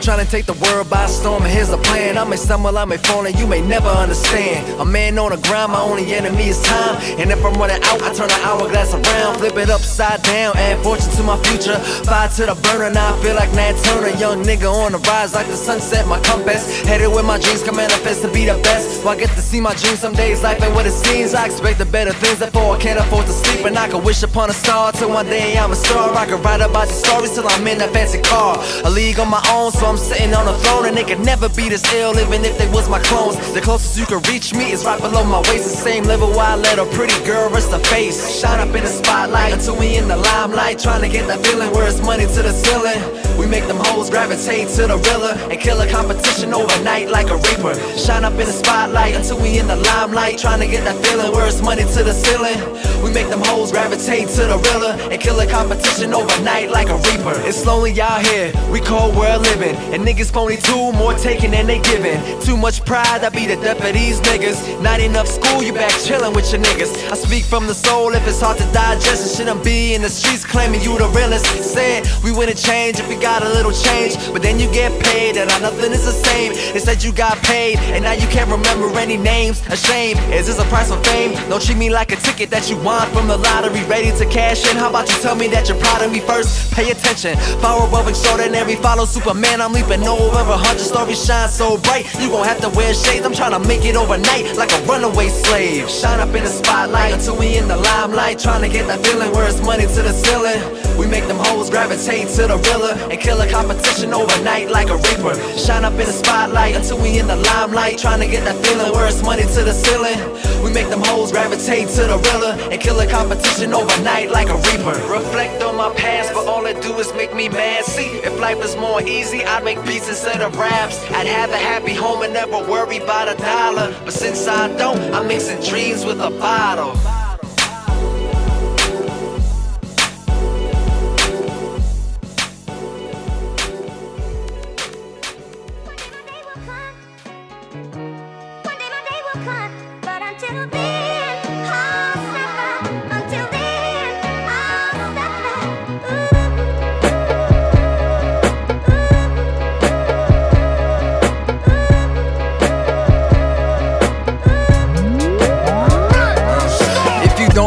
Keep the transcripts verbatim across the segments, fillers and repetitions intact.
I'm trying to take the world by storm, and here's the plan. I may stumble, I may fall, and you may never understand. A man on the grind, my only enemy is time. And if I'm running out, I turn an hourglass around, flip it upside down, add fortune to my future. Fire to the burner, now I feel like Nat Turner. Young nigga on the rise, like the sunset, my compass. Headed with my dreams, can manifest to be the best. Well, I get to see my dreams, some days life ain't what it seems. I expect the better things, therefore I can't afford to sleep. And I can wish upon a star, till one day I'm a star. I can write about the stories till I'm in that fancy car. A league on my own, so I'm sitting on a throne. And they could never be this ill, even if they was my clones. The closest you can reach me is right below my waist. The same level where I let a pretty girl rest her face. Shine up in the spotlight, until we in the limelight. Trying to get that feeling where it's money to the ceiling. We make them hoes gravitate to the riller, and kill a competition overnight like a reaper. Shine up in the spotlight, until we in the limelight. Trying to get that feeling where it's money to the ceiling. We make them hoes gravitate to the riller, and kill a competition overnight like a reaper. It's lonely out here, we call world living, and niggas phony too, more taking than they giving. Too much pride, I be the death of these niggas. Not enough school, you back chilling with your niggas. I speak from the soul, if it's hard to digest and shit, I'm be in the streets claiming you the realest. Said we wouldn't change if we got a little change, but then you get paid and nothing is the same. They said you got paid and now you can't remember any names. A shame, is this a price for fame? Don't treat me like a ticket that you won from the lottery, ready to cash in. How about you tell me that you're proud of me first? Pay attention, power above extraordinary, follow Superman. I'm leaping over a hundred stories, shine so bright. You gon' have to wear shades, I'm trying to make it overnight like a runaway slave. Shine up in the spotlight until we in the limelight. Trying to get that feeling where it's money to the ceiling. We make them hoes gravitate to the riller, and kill a competition overnight like a reaper. Shine up in the spotlight until we in the limelight. Trying to get that feeling where it's money to the ceiling. We make them hoes gravitate to the riller, and kill a competition overnight like a reaper. Reflect on my past, but all it do is make me mad. See, if life is more easy, I'd make beats instead of raps. I'd have a happy home and never worry about a dollar. But since I don't, I'm mixing dreams with a bottle.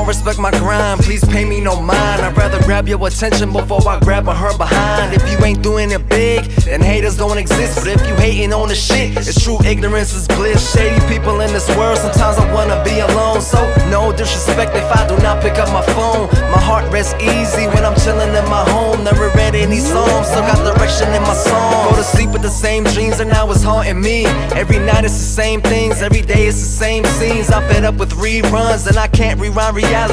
Respect my grind, please pay me no mind. I'd rather grab your attention before I grab a her behind. If you ain't doing it big, then haters don't exist. But if you hating on the shit, it's true, ignorance is bliss. Shady people in this world, sometimes I wanna be alone. So no disrespect if I do not pick up my phone. My heart rests easy when I'm chilling in my home. Never read any psalms, still got direction in my song. Go to sleep with the same dreams and now it's haunting me. Every night it's the same things, every day it's the same scenes. I'm fed up with reruns and I can't rewind reality.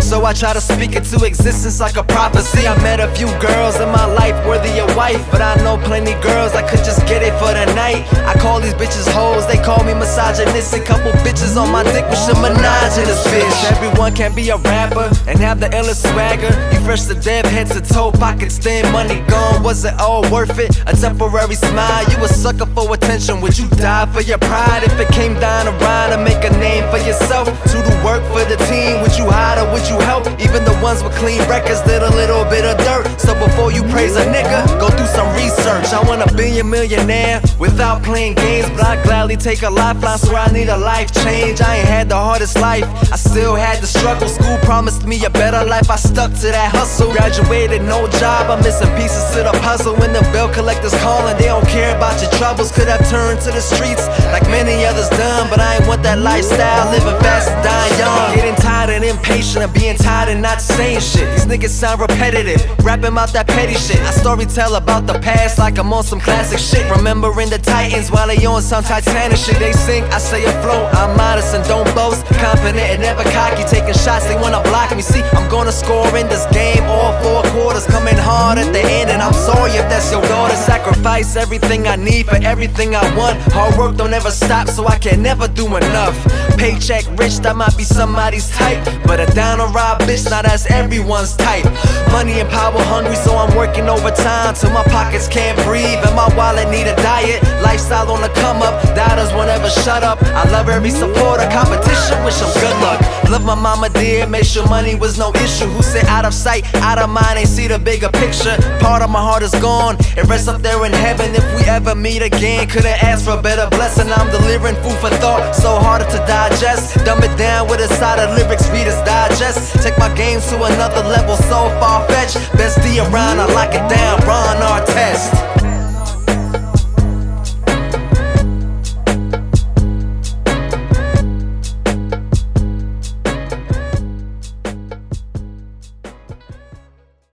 So I try to speak it to existence like a prophecy. I met a few girls in my life worthy of wife, but I know plenty girls I could just get it for the night. I call these bitches hoes, they call me misogynistic. Couple bitches on my dick, we should menage in this bitch. Everyone can be a rapper and have the illest swagger. You fresh to dev, head to toe, pockets thin, money gone. Was it all worth it? A temporary smile. You a sucker for attention, would you die for your pride? If it came down to rhyme to make a name for yourself, to do work for the team, would you hide or would you help? Even the ones with clean records did a little bit of dirt. So before you praise a nigga, go through some research. I wanna be a millionaire without playing games, but I gladly take a lifeline, so I need a life change. I ain't had the hardest life, I still had the struggle. School promised me a better life, I stuck to that hustle. Graduated, no job, I'm missing pieces to the puzzle. When the bill collectors calling, they don't care about your troubles. Could have turned to the streets like many others done, but I ain't want that lifestyle, living fast and dying young. Getting tired and impatient of being tired and not saying shit. These niggas sound repetitive, rapping out that petty shit. I story tell about the past like I'm on some classic shit. Remembering the Titans while they on some Titanic shit. They sink, I say afloat, I'm modest and don't boast. Confident and never cocky, taking shots, they wanna block me. See, I'm gonna score in this game, all four quarters. Coming hard at the end, and I'm sorry if that's your daughter. Sacrifice everything I need for everything I want. Hard work don't ever stop, so I can never do enough. Paycheck rich, that might be somebody's type, but a a down and rob bitch, now that's everyone's type. Money and power hungry, so I'm working overtime till my pockets can't breathe and my wallet need a diet. Lifestyle on the come up, doubters won't ever shut up. I love every supporter, competition, wish them good luck. Love my mama dear, make sure money was no issue. Who said out of sight, out of mind, ain't see the bigger picture. Part of my heart is gone, it rests up there in heaven. If we ever meet again, couldn't ask for a better blessing. I'm delivering food for thought, so harder to digest. Dumb it down with a side of lyrics, readers digest. Take my games to another level, so far-fetched. Best D around, I lock it down, Ron Artest.